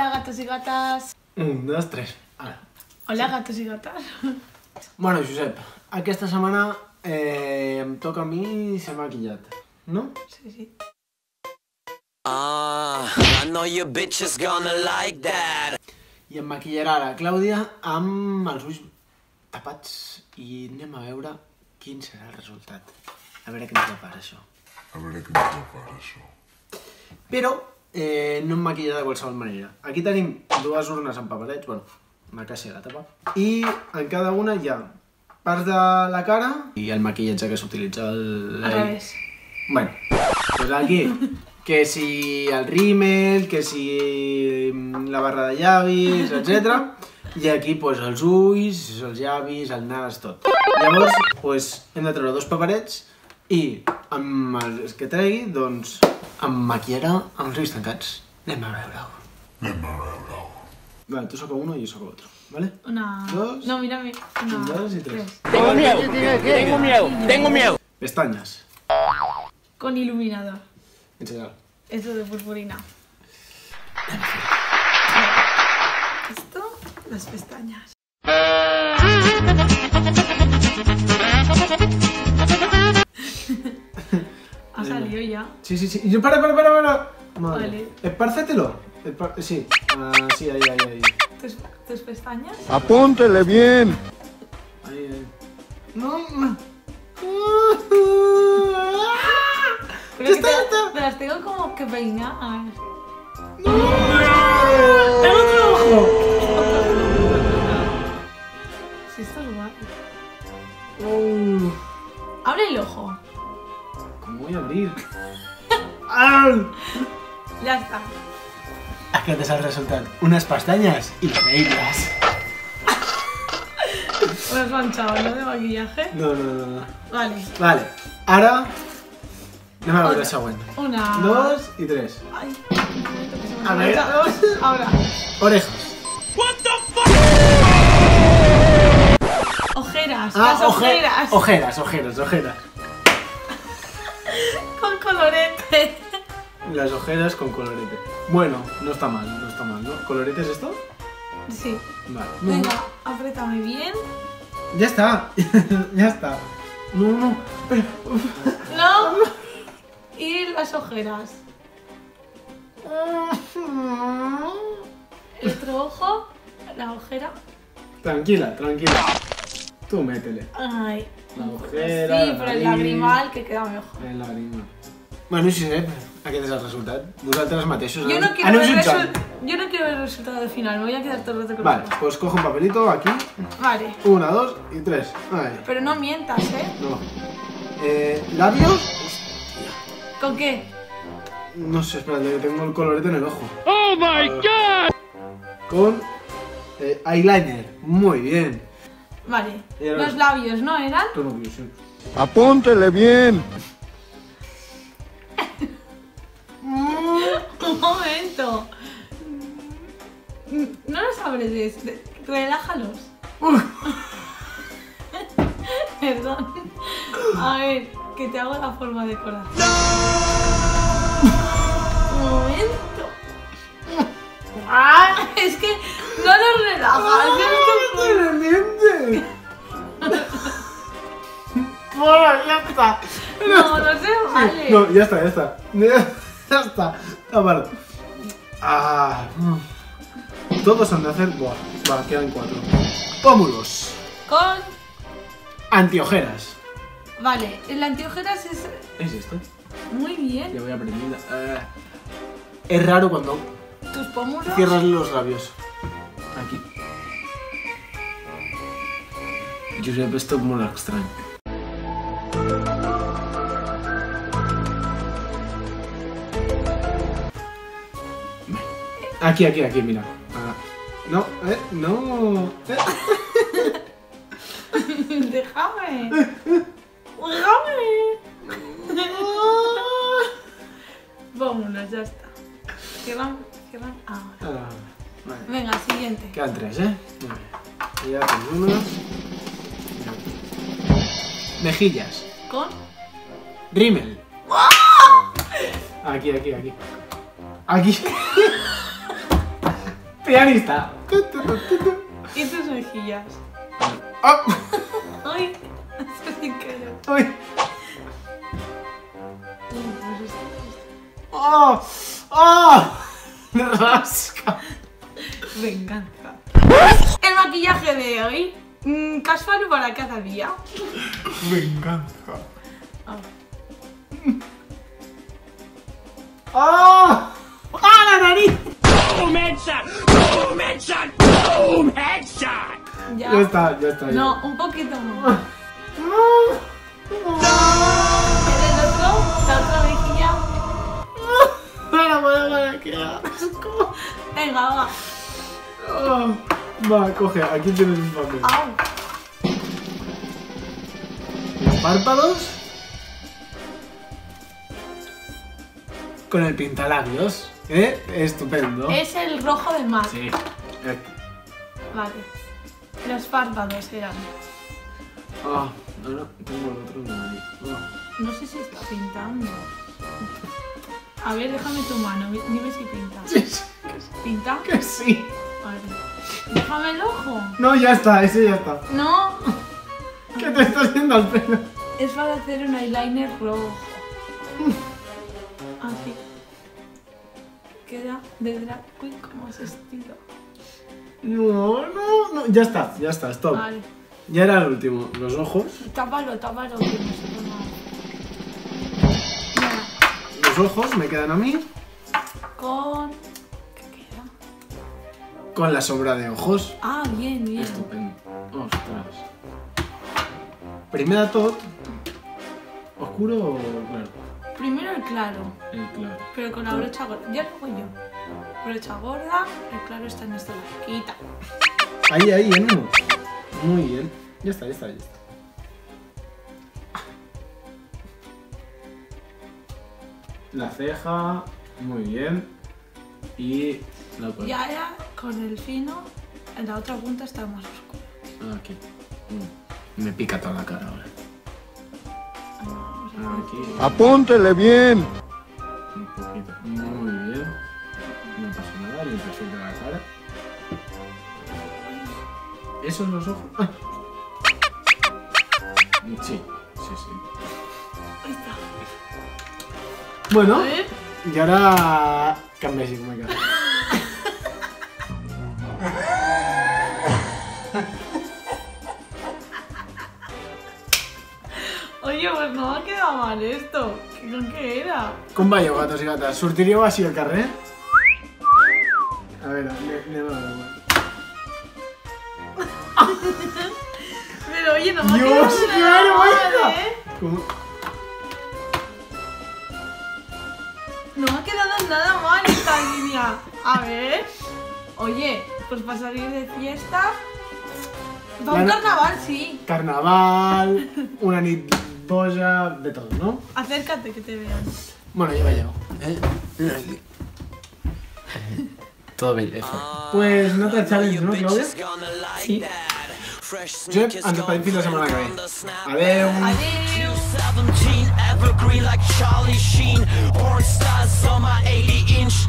Hola, gatos y gatas. 1, 2, 3. Hola, sí. Gatos y gatas. Bueno, Josep, aquesta setmana em toca a mi ser maquillat, no? Sí, sí. I know your bitch is gonna like that. I em maquillarà la Claudia amb els ulls tapats i anem a veure quin serà el resultat. A veure què ens depara això. Però no em maquillarà de qualsevol manera. Aquí tenim dues urnes amb paperets, bueno, una caixa i la tapa. I en cada una hi ha parts de la cara i el maquillatge que s'utilitza al revés. Bueno, doncs aquí, que si el rímel, que si la barra de llavis, etc. I aquí doncs els ulls, els llavis, el nas, tot. Llavors doncs hem de treure dos paperets i amb els que tregui doncs em maquillarà amb els ulls tancats. Anem a veure-ho. Vale, tú saca uno y yo saco otro, ¿vale? Una... Dos... No, mírame. Una... Un, dos y tres. Tengo miedo, tengo miedo. Pestañas. Con iluminador. Enseñalo. Esto de purpurina. Esto, las pestañas. Ha salido ya. Sí, sí, sí. Para. Vale. Espárcetelo. Sí, sí, ahí. ¿Tus pestañas? ¡Apúntele bien! Ahí. No. Pero te las tengo como que peinar. ¡No! ¡El otro ojo! Sí, esto es guay. Abre el ojo. ¿Cómo voy a abrir? Ya está. Aquest és el resultat. Unes pestañas increïbles. Ho has manchado, ¿no? De maquillaje. No. Vale. Ara anem a veure el següent. Una... Dos y tres. Ai, a ver, dos, ahora. Orejas. What the fuck? Ojeras, las ojeras. Ojeras. Con colorete. Las ojeras con colorete. Bueno, no está mal, ¿no? ¿Colorete es esto? Sí. Vale. Venga, apriétame bien. Ya está. No. Pero... No. Y las ojeras. El otro ojo, la ojera. Tranquila. Tú métele. Ay. La ojera. Sí, pero el lagrimal que queda mejor. El lagrimal. Bueno, sí, aquest és el resultat. Vosaltres mateixos aneu jutjant. Jo no quiero ver el resultado del final, me voy a quedar todo el rato con eso. Vale, pues cojo un papelito aquí. Vale. 1, 2 y 3. Vale. Pero no mientas, ¿eh? No. ¿Labios? Hostia. ¿Con qué? No sé, espera, que tengo el colorete en el ojo. ¡Oh, my God! Con eyeliner. Muy bien. Vale. Los labios, ¿no eran? Los labios, sí. ¡Apúntele bien! Un momento. No los abres, relájalos. Perdón. A ver, que te hago la forma de corazón. Un momento. Ah, es que no los relajas. Bueno, ya está. No se vale. No, ya está. No, vale. Todos han de hacer... Buah, quedan 4. Pómulos. Con... Antiojeras. Vale, el antiojeras es... ¿Es esto? Muy bien. Ya voy aprendiendo. Es raro cuando... ¿Tus pómulos? Cierras los labios. Aquí. Yo siempre estoy muy extraño. Aquí, mira. No, no. Déjame. Vámonos, ya está. ¿Qué van? Ahora. Vale. Venga, siguiente. Quedan 3, ¿eh? Vale. Ya con uno. Mejillas. ¿Con? Rímel. Aquí. Pianista. Y tus mejillas. ¡Ah! ¡Ay! Se me cayó. ¡Ay! ¡Oh! ¡Oh! ¡Me rasca! Me encanta. El maquillaje de hoy, casual para cada día. Me encanta. ¡Oh! ¡Oh, la nariz! ¡Boom headshot! ¡Boom headshot! ¡Boom headshot! Ya está, ya está. No, un poquito más. La otra mejilla. Para, qué asco. Venga, va. Va, coge, aquí tienes un papel. Los párpados. Con el pintalabios. Estupendo. Es el rojo de MAC. Sí. Vale. Los párpados eran. Ah, no, no, tengo el otro de ahí. No sé si está pintando. A ver, déjame tu mano, dime si pinta. Sí. ¿Pinta? Que sí. A ver. Déjame el ojo. No, ya está, ese ya está. No. ¿Qué te está haciendo al pelo? Es para hacer un eyeliner rojo. Así. Queda de drag queen como ese estilo. No, no, no. Ya está, stop. Vale. Ya era el último. Los ojos. Tápalo, tápalo. Que no se toma. Los ojos me quedan a mí. Con... ¿Qué queda? Con la sombra de ojos. Ah, bien, bien. Estupendo. Ostras. Primera tot. ¿Oscuro o claro? Primero el claro. El claro. Pero con la brocha gorda. Ya lo hago yo. Brocha gorda. El claro está en esta laquita. Ahí, ahí, en uno. Muy bien. Ya está, ya está, ya está. La ceja, muy bien. Y la cuerda. Y ahora con el fino, en la otra punta está más oscura. Aquí. Me pica toda la cara ahora. Aquí. ¡Apúntele bien! Un poquito. Muy bien. No pasa nada, le impresiona la cara. ¿Esos son los ojos? Ay. Sí, sí, sí. Ahí está. Bueno, y ahora cambia así como hay que hacer. Oye, pues no me ha quedado mal esto. ¿Con qué era? Con bayo, gatos y gatas. ¿Surtiríeu así el carnet? A ver, le va a dar igual. Pero oye, no me Dios, qué vergüenza. ¿Cómo? No me ha quedado nada mal esta línea. A ver. Oye, pues para salir de fiesta. Va un carnaval, sí. Carnaval, una nitpolla, de todo, ¿no? Acércate que te vean. Bueno, ya me ha llegado. Todo belleza. Pues no te challenge, ¿no, Claudia? Sí. Josep, antes para decir la semana que viene. Adeu. Adeu.